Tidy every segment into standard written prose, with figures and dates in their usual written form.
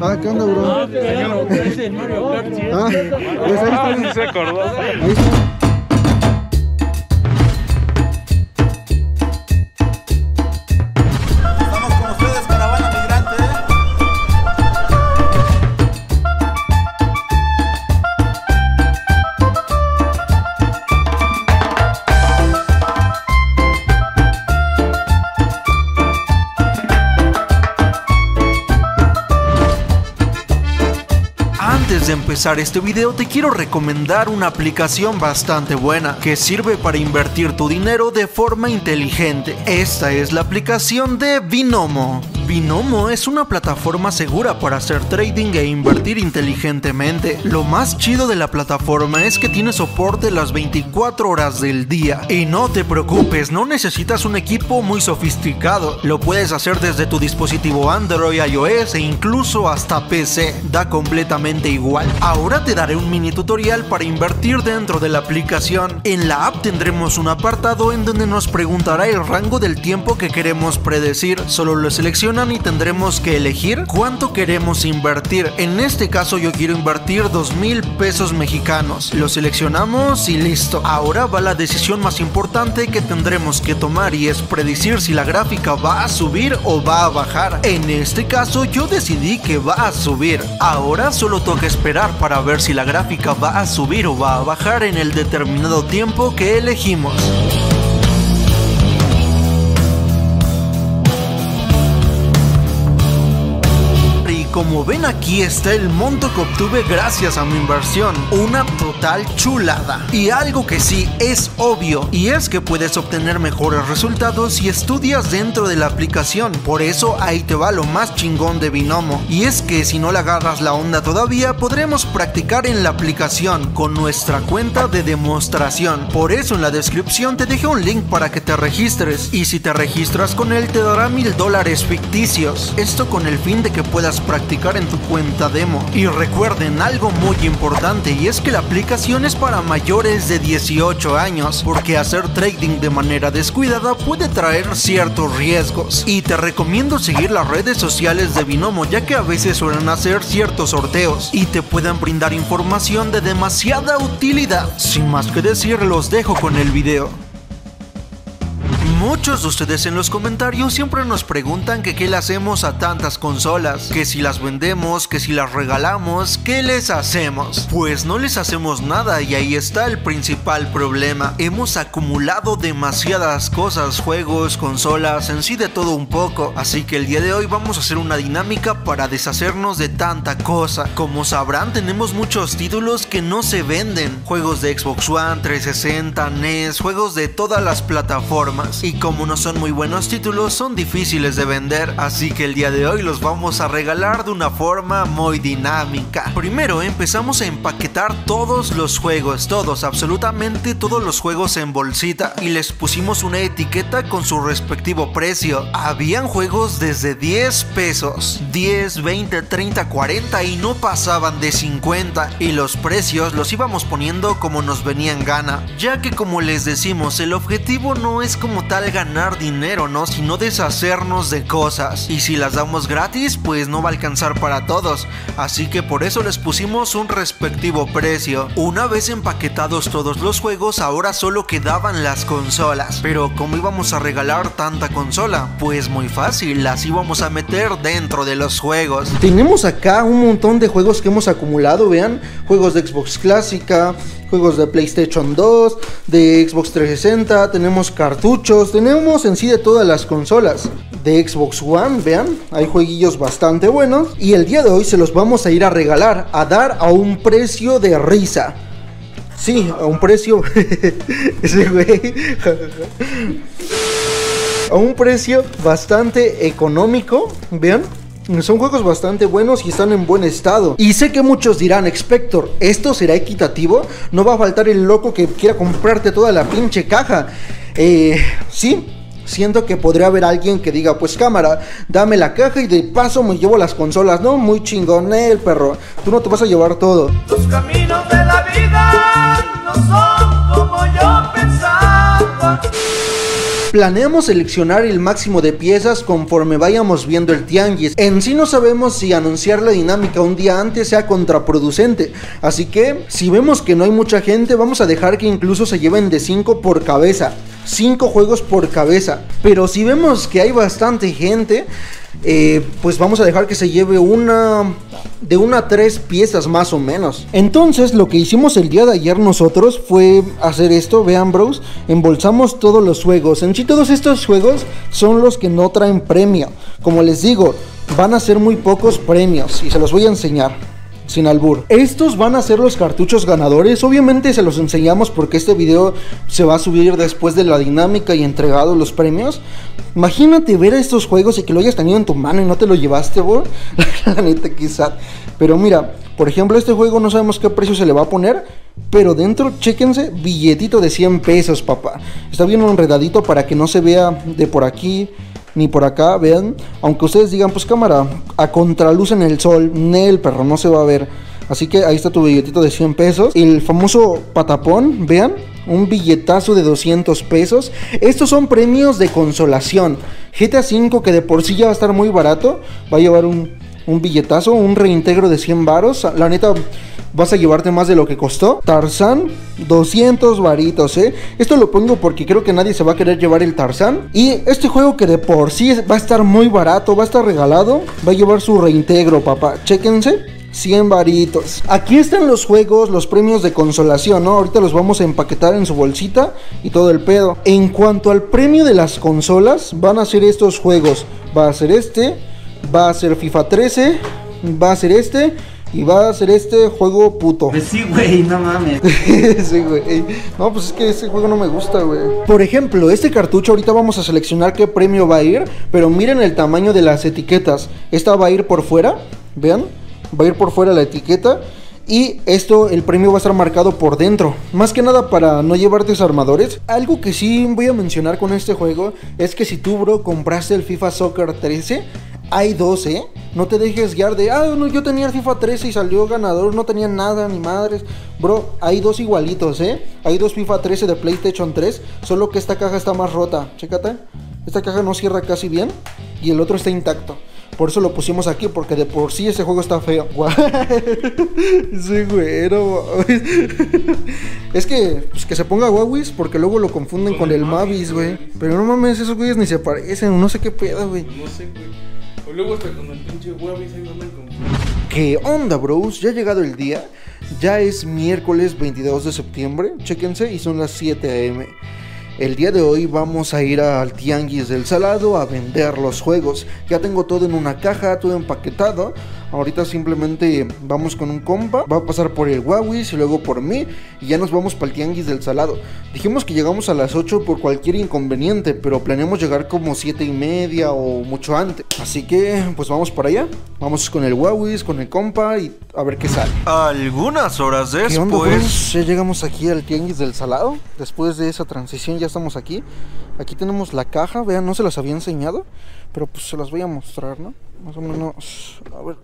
Ah, ¿qué onda, bro? Ah, ese Mario Kart. Ah, pues ahí está. Se acordó. Ahí está. Antes de empezar este video te quiero recomendar una aplicación bastante buena que sirve para invertir tu dinero de forma inteligente. Esta es la aplicación de Binomo. Binomo es una plataforma segura para hacer trading e invertir inteligentemente. Lo más chido de la plataforma es que tiene soporte las 24 horas del día. Y no te preocupes, no necesitas un equipo muy sofisticado. Lo puedes hacer desde tu dispositivo Android, iOS e incluso hasta PC. Da completamente igual. Ahora te daré un mini tutorial para invertir dentro de la aplicación. En la app tendremos un apartado en donde nos preguntará el rango del tiempo que queremos predecir. Solo lo seleccionamos y tendremos que elegir cuánto queremos invertir. En este caso yo quiero invertir 2,000 pesos mexicanos. Lo seleccionamos y listo. Ahora va la decisión más importante que tendremos que tomar, y es predecir si la gráfica va a subir o va a bajar. En este caso yo decidí que va a subir. Ahora solo toca esperar para ver si la gráfica va a subir o va a bajar en el determinado tiempo que elegimos. Como ven, aquí está el monto que obtuve gracias a mi inversión, una total chulada. Y algo que sí es obvio, y es que puedes obtener mejores resultados si estudias dentro de la aplicación. Por eso ahí te va lo más chingón de Binomo, y es que si no le agarras la onda todavía, podremos practicar en la aplicación con nuestra cuenta de demostración. Por eso en la descripción te dejé un link para que te registres, y si te registras con él te dará $1000 ficticios. Esto con el fin de que puedas practicar en tu cuenta demo. Y recuerden algo muy importante, y es que la aplicación es para mayores de 18 años, porque hacer trading de manera descuidada puede traer ciertos riesgos. Y te recomiendo seguir las redes sociales de Binomo, ya que a veces suelen hacer ciertos sorteos y te pueden brindar información de demasiada utilidad. Sin más que decir, los dejo con el video. Muchos de ustedes en los comentarios siempre nos preguntan que qué le hacemos a tantas consolas, que si las vendemos, que si las regalamos, ¿qué les hacemos? Pues no les hacemos nada, y ahí está el principal problema. Hemos acumulado demasiadas cosas, juegos, consolas, en sí de todo un poco. Así que el día de hoy vamos a hacer una dinámica para deshacernos de tanta cosa. Como sabrán, tenemos muchos títulos que no se venden, juegos de Xbox One, 360, NES, juegos de todas las plataformas. Y como no son muy buenos títulos, son difíciles de vender, así que el día de hoy los vamos a regalar de una forma muy dinámica. Primero empezamos a empaquetar todos los juegos, todos, absolutamente todos los juegos en bolsita, y les pusimos una etiqueta con su respectivo precio. Habían juegos desde 10 pesos, 10, 20, 30, 40 y no pasaban de 50, y los precios los íbamos poniendo como nos venían gana, ya que como les decimos, el objetivo no es como tal ganar dinero, ¿no?, sino deshacernos de cosas. Y si las damos gratis, pues no va a alcanzar para todos, así que por eso les pusimos un respectivo precio. Una vez empaquetados todos los juegos, ahora solo quedaban las consolas. Pero ¿cómo íbamos a regalar tanta consola? Pues muy fácil, las íbamos a meter dentro de los juegos. Tenemos acá un montón de juegos que hemos acumulado, vean, juegos de Xbox clásica, juegos de PlayStation 2, de Xbox 360, tenemos cartuchos, tenemos en sí de todas las consolas. De Xbox One, vean, hay jueguillos bastante buenos, y el día de hoy se los vamos a ir a regalar, a dar a un precio de risa. Sí, a un precio... ese güey... a un precio bastante económico, vean. Son juegos bastante buenos y están en buen estado. Y sé que muchos dirán: Expector, ¿esto será equitativo? ¿No va a faltar el loco que quiera comprarte toda la pinche caja? Sí, siento que podría haber alguien que diga: pues cámara, dame la caja y de paso me llevo las consolas, ¿no? Muy chingón el perro, tú no te vas a llevar todo. Los caminos de la vida no son como yo pensaba. Planeamos seleccionar el máximo de piezas conforme vayamos viendo el tianguis. En sí no sabemos si anunciar la dinámica un día antes sea contraproducente, así que si vemos que no hay mucha gente vamos a dejar que incluso se lleven de 5 por cabeza, 5 juegos por cabeza. Pero si vemos que hay bastante gente, pues vamos a dejar que se lleve de una a tres piezas más o menos. Entonces lo que hicimos el día de ayer nosotros fue hacer esto. Vean, bros, embolsamos todos los juegos. En sí todos estos juegos son los que no traen premio. Como les digo, van a ser muy pocos premios y se los voy a enseñar. Sin albur. Estos van a ser los cartuchos ganadores. Obviamente se los enseñamos porque este video se va a subir después de la dinámica y entregado los premios. Imagínate ver estos juegos y que lo hayas tenido en tu mano y no te lo llevaste, bro. La neta, quizás. Pero mira, por ejemplo, este juego no sabemos qué precio se le va a poner, pero dentro, chéquense, billetito de 100 pesos, papá. Está bien enredadito para que no se vea de por aquí ni por acá, vean, aunque ustedes digan, pues cámara, a contraluz en el sol, nel, perro, no se va a ver. Así que ahí está tu billetito de 100 pesos. El famoso patapón, vean, un billetazo de 200 pesos. Estos son premios de consolación. GTA V, que de por sí ya va a estar muy barato, va a llevar un billetazo, un reintegro de 100 varos. La neta, vas a llevarte más de lo que costó. Tarzán, 200 varitos, Esto lo pongo porque creo que nadie se va a querer llevar el Tarzán. Y este juego que de por sí va a estar muy barato, va a estar regalado, va a llevar su reintegro, papá. Chéquense, 100 varitos. Aquí están los juegos, los premios de consolación, ¿no? Ahorita los vamos a empaquetar en su bolsita y todo el pedo. En cuanto al premio de las consolas, van a ser estos juegos. Va a ser este, va a ser FIFA 13, va a ser este... y va a ser este juego puto. Pues sí, güey, no mames. Sí, güey. No, pues es que este juego no me gusta, güey. Por ejemplo, este cartucho ahorita vamos a seleccionar qué premio va a ir, pero miren el tamaño de las etiquetas. Esta va a ir por fuera, vean, va a ir por fuera la etiqueta. Y esto, el premio va a estar marcado por dentro, más que nada para no llevarte desarmadores. Algo que sí voy a mencionar con este juego es que si tú, bro, compraste el FIFA Soccer 13, hay 12, no te dejes guiar de, ah, no, yo tenía el FIFA 13 y salió ganador, no tenía nada, ni madres. Bro, hay dos igualitos, hay dos FIFA 13 de PlayStation 3, solo que esta caja está más rota, chécate. Esta caja no cierra casi bien y el otro está intacto. Por eso lo pusimos aquí, porque de por sí ese juego está feo. Sí, güey, no, es que, pues, que se ponga Huawei, porque luego lo confunden con el Mavis, güey. Pero no mames, esos güeyes ni se parecen, no sé qué pedo, güey. No sé, güey. O luego hasta con el pinche Huawei se andan con... ¿Qué onda, bros? Ya ha llegado el día. Ya es miércoles 22 de septiembre. Chéquense, y son las 7 AM. El día de hoy vamos a ir al Tianguis del Salado a vender los juegos. Ya tengo todo en una caja, todo empaquetado. Ahorita simplemente vamos con un compa, va a pasar por el Huawei y luego por mí, y ya nos vamos para el Tianguis del Salado. Dijimos que llegamos a las 8 por cualquier inconveniente, pero planeamos llegar como 7:30 o mucho antes. Así que pues vamos para allá. Vamos con el Huawei, con el compa, y a ver qué sale. Algunas horas después... ¿Qué onda, pues? Ya llegamos aquí al Tianguis del Salado. Después de esa transición ya estamos aquí. Aquí tenemos la caja, vean, no se las había enseñado, pero pues se las voy a mostrar, ¿no? Más o menos, a ver.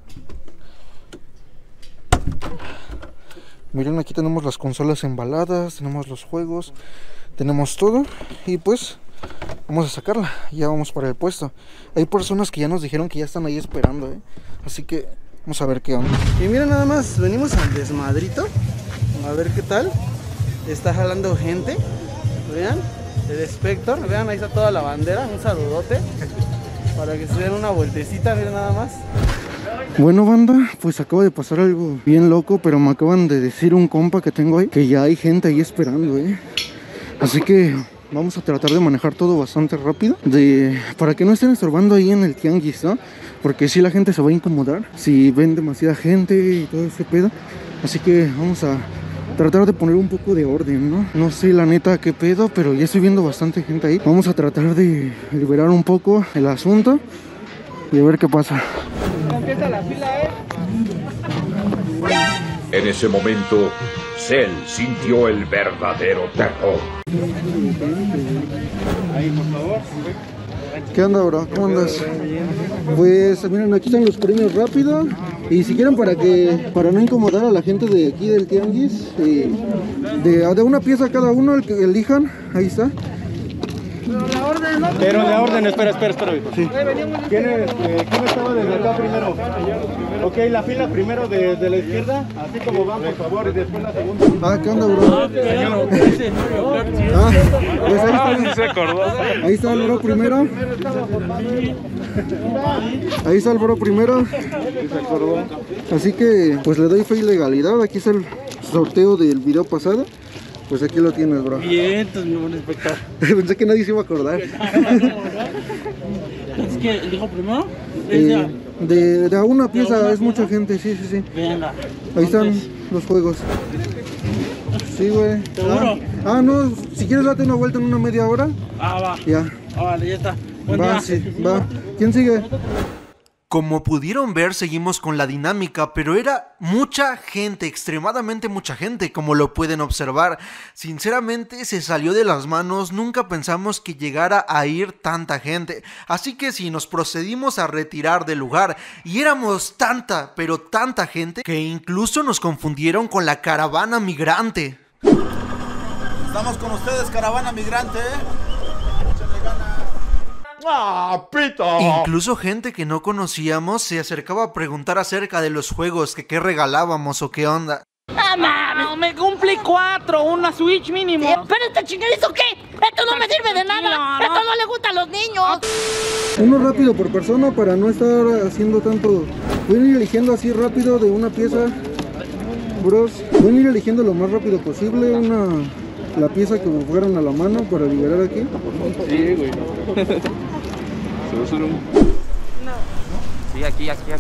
Miren, aquí tenemos las consolas embaladas, tenemos los juegos, tenemos todo, y pues vamos a sacarla, ya vamos para el puesto. Hay personas que ya nos dijeron que ya están ahí esperando, así que vamos a ver qué onda. Y miren nada más, venimos al desmadrito, a ver qué tal. Está jalando gente. Vean, el Spector, vean, ahí está toda la bandera, un saludote para que se den una vueltecita, miren nada más. Bueno, banda, pues acaba de pasar algo bien loco, pero me acaban de decir un compa que tengo ahí que ya hay gente ahí esperando, así que vamos a tratar de manejar todo bastante rápido, para que no estén estorbando ahí en el tianguis, ¿no? Porque si la gente se va a incomodar si ven demasiada gente y todo ese pedo, así que vamos a tratar de poner un poco de orden, ¿no? No sé la neta qué pedo, pero ya estoy viendo bastante gente ahí. Vamos a tratar de liberar un poco el asunto y a ver qué pasa. Empieza la fila, En ese momento, Cell sintió el verdadero terror. Ahí, por favor. ¿Qué onda, bro? ¿Cómo andas? Pues miren, aquí están los premios rápido. Y si quieren, para no incomodar a la gente de aquí del tianguis, de una pieza cada uno, el que elijan, ahí está. Pero la orden, ¿no? Pero la orden, espera. Sí. ¿Quién estaba desde acá primero? Ok, la fila primero desde la izquierda, así como van, por favor, y después la segunda. Ah, ¿qué onda, bro? Ah, pues ahí está. Sí se acordó. Ahí está el bro primero. Ahí está el bro primero. Así que, pues le doy fe y legalidad. Aquí está el sorteo del video pasado. Pues aquí lo tienes, bro. Bien, entonces me van a inspectar. Pensé que nadie se iba a acordar. ¿Es que dijo primero? De a una pieza es mucha gente, sí. Véanla. Ahí están los juegos. Sí, güey. ¿Seguro? Ah, no, si quieres date una vuelta en una media hora. Ah, va. Ya. Ah, vale, ya está. Va, sí, va. ¿Quién sigue? Como pudieron ver, seguimos con la dinámica, pero era mucha gente, extremadamente mucha gente, como lo pueden observar. Sinceramente, se salió de las manos, nunca pensamos que llegara a ir tanta gente. Así que sí, nos procedimos a retirar del lugar, y éramos tanta, pero tanta gente, que incluso nos confundieron con la caravana migrante. Estamos con ustedes, caravana migrante, ¡ah, pito! Incluso gente que no conocíamos se acercaba a preguntar acerca de los juegos, que qué regalábamos o qué onda. ¡Ah, mami! Me cumplí 4, una Switch mínimo. Pero este chingadito, ¿qué? Esto no me sirve de nada. Esto no le gusta a los niños. Uno rápido por persona para no estar haciendo tanto. Voy a ir eligiendo así rápido de una pieza, bros. Voy a ir eligiendo lo más rápido posible una... la pieza que me fueron a la mano para liberar aquí. Sí, güey. Se va a hacer un... No. Sí, aquí. ¿Sí? ¿Qué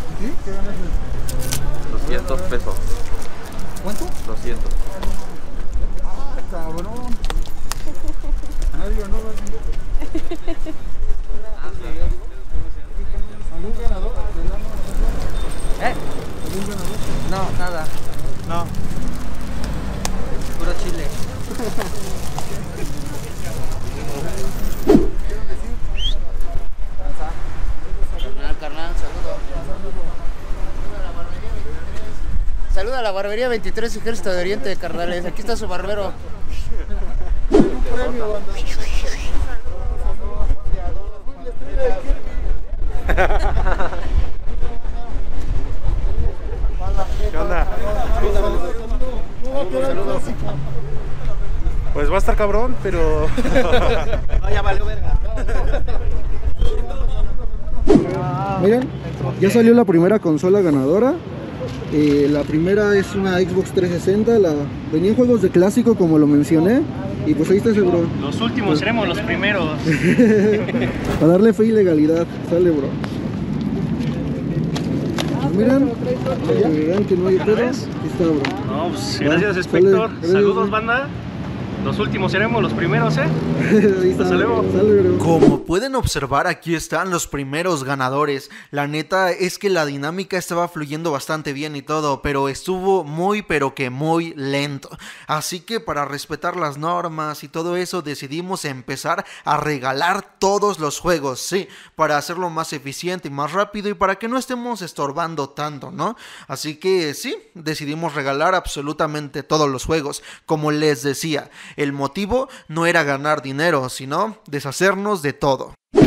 ganas? 200 pesos. ¿Cuánto? 200. Ah, cabrón. Nadie no va a... ¿Algún ganador? ¿Eh? ¿Algún ganador? No, nada. No. Puro chile. Carnal, saludo. Saluda a la barbería 23 Ejército de Oriente, carnales. Aquí está su barbero. ¿Qué onda? Saludos. Pues va a estar cabrón, pero... No, ya valió verga. Miren, ya salió la primera consola ganadora. La primera es una Xbox 360. Venían juegos de clásico, como lo mencioné. Y pues ahí está ese bro. Los últimos pues... seremos los primeros. Para darle fe y legalidad. Sale, bro. Miren, verán que no hay pedo. Ahí está, bro. No, pues, gracias, inspector. Saludos, banda. Los últimos seremos los primeros, ¿eh? Como pueden observar, aquí están los primeros ganadores. La neta es que la dinámica estaba fluyendo bastante bien y todo, pero estuvo muy, pero que muy lento. Así que para respetar las normas y todo eso, decidimos empezar a regalar todos los juegos, sí, para hacerlo más eficiente y más rápido y para que no estemos estorbando tanto, ¿no? Así que sí, decidimos regalar absolutamente todos los juegos, como les decía. El motivo no era ganar dinero, sino deshacernos de todo. Que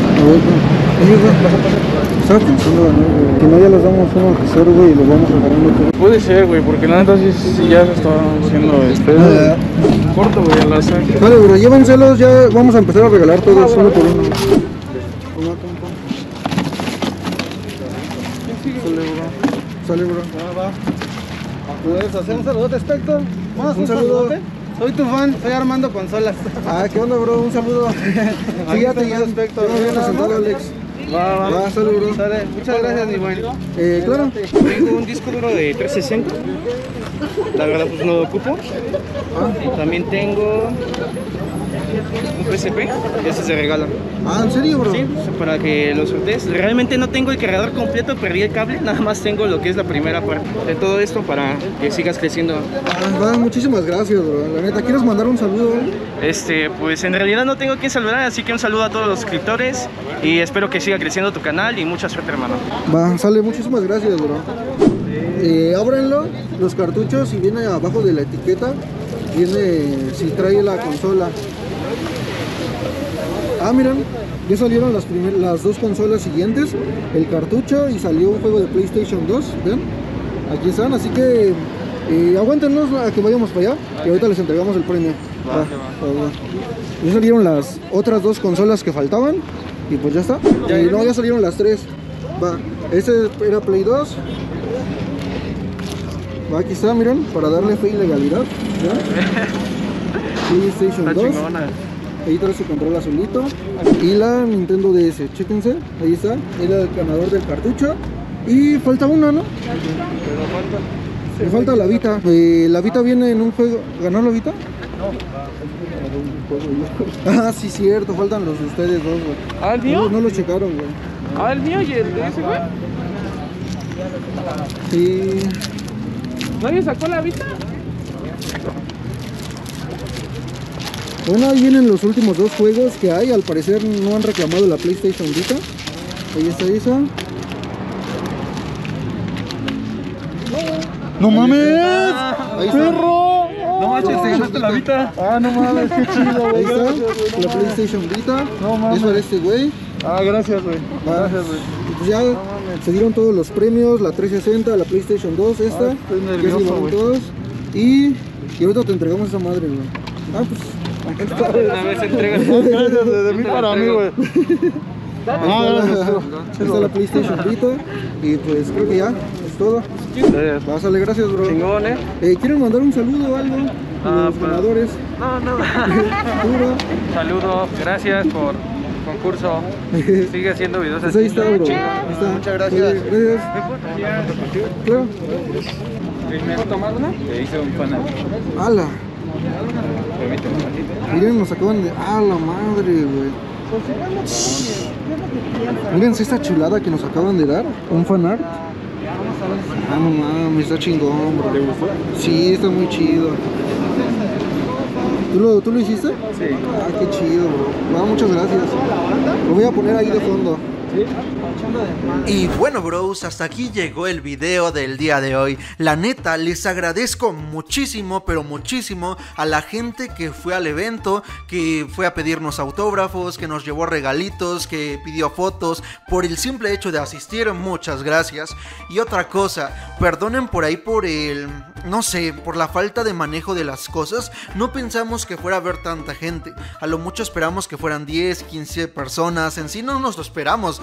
no, ya los damos uno que cero, güey, y los vamos regalando todo. Puede ser, güey, porque la neta sí ya se estaban haciendo espera. Corto, güey, a la sangre. Vale, bro, llévenselos, ya vamos a empezar a regalar todos uno por uno. Sale, bro. Pues hacemos saludote, espectro. Un saludote. Soy tu fan, soy Armando Consolas. Ah, ¿qué onda, bro? Un saludo. Fíjate, ya respecto. No habían presentado, Alex. Va, saludo, bro. Sale. Muchas gracias, mi buen. Claro. Tengo un disco duro de 360. La verdad, pues no lo ocupo. Ah. También tengo un PSP. Ese se regala. Ah, ¿en serio, bro? Sí, para que lo sortees. Realmente no tengo el cargador completo, perdí el cable. Nada más tengo lo que es la primera parte de todo esto para que sigas creciendo. Ah, muchísimas gracias, bro. La neta, ¿quieres mandar un saludo? Pues en realidad no tengo quien saludar, así que un saludo a todos los suscriptores. Y espero que siga creciendo tu canal y mucha suerte, hermano. Va, sale, muchísimas gracias, bro. Ábranlo, los cartuchos, y viene abajo de la etiqueta, viene si trae la consola. Ah, miren, ya salieron las dos consolas siguientes, el cartucho, y salió un juego de PlayStation 2, ¿ven? Aquí están, así que aguántenos a que vayamos para allá, que ahorita les entregamos el premio. Ya salieron las otras dos consolas que faltaban, y pues ya está. Y no, ya salieron las tres. Va, este era Play 2. Va, aquí está, miren, para darle fe y legalidad. PlayStation 2. Ahí trae su control azulito. Y la Nintendo DS, chéquense, ahí está. Era el ganador del cartucho. Y falta una, ¿no? Me falta la Vita. La Vita viene en un juego. ¿Ganó la Vita? No. Ah, sí, cierto, faltan los de ustedes dos, güey. ¿Ah, el mío? No lo checaron, güey. ¿Ah, el mío y el de ese, güey? Sí. ¿Nadie sacó la Vita? Bueno, ahí vienen los últimos dos juegos que hay. Al parecer no han reclamado la PlayStation Vita. Ahí está esa. ¡No mames! Ahí está. ¡Perro! No manches, te ganaste la Vita. Ah, no mames, qué chido, güey. Ahí está, la PlayStation Vita. No mames. Eso era este, güey. Ah, gracias, güey. Gracias, güey. Pues ya se dieron todos los premios, la 360, la PlayStation 2, esta. Estoy nervioso, güey. Y ahorita te entregamos esa madre, güey. Ah, pues. Una vez entregas. Gracias, de mí para mí, güey. Ah, gracias. Esta es la PlayStation Vita. Y pues creo que ya es todo. Pásale, gracias, bro. Chingón, ¿quieren mandar un saludo o algo? Ah, los ganadores. No, no. Saludo, gracias por el concurso. Sigue haciendo videos así. Ahí está, bro. Ahí está. Muchas gracias. Gracias. Claro. ¿Me puedo tomar una? Te hice un panal. ¡Hala! Miren, nos acaban de... ¡Ah, la madre, güey! Miren esta chulada que nos acaban de dar, un fanart. Ah, no mames, está chingón, bro. ¿Te gustó? Sí, está muy chido. ¿Tú lo hiciste? Sí. Ah, qué chido, bro. No, muchas gracias. Lo voy a poner ahí de fondo. Y bueno, bros, hasta aquí llegó el video del día de hoy. La neta, les agradezco muchísimo, pero muchísimo a la gente que fue al evento, que fue a pedirnos autógrafos, que nos llevó regalitos, que pidió fotos, por el simple hecho de asistir. Muchas gracias. Y otra cosa, perdonen por ahí por el... no sé, por la falta de manejo de las cosas. No pensamos que fuera a haber tanta gente. A lo mucho esperamos que fueran 10, 15 personas. En sí no nos lo esperamos.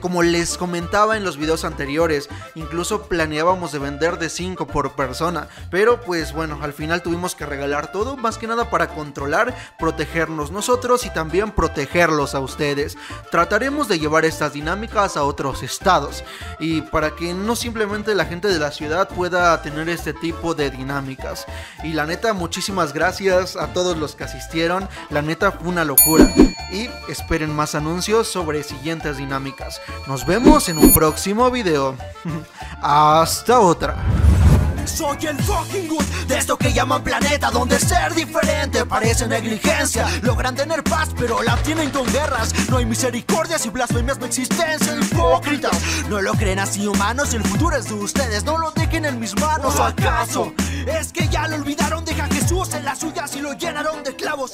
Como les comentaba en los videos anteriores, incluso planeábamos de vender de 5 por persona, pero pues bueno, al final tuvimos que regalar todo, más que nada para controlar, protegernos nosotros y también protegerlos a ustedes. Trataremos de llevar estas dinámicas a otros estados, y para que no simplemente la gente de la ciudad pueda tener este tipo de dinámicas. Y la neta, muchísimas gracias a todos los que asistieron. La neta fue una locura, y esperen más anuncios sobre siguientes dinámicas. Nos vemos en un próximo video. Hasta otra. Soy el fucking good de esto que llaman planeta, donde ser diferente parece negligencia. Logran tener paz pero la tienen con guerras. No hay misericordias y blasfemias, no existencia. Hipócritas, no lo creen así, humanos. El futuro es de ustedes, no lo dejen en mis manos. ¿O acaso es que ya lo olvidaron? Deja a Jesús en las suyas y lo llenaron de clavos.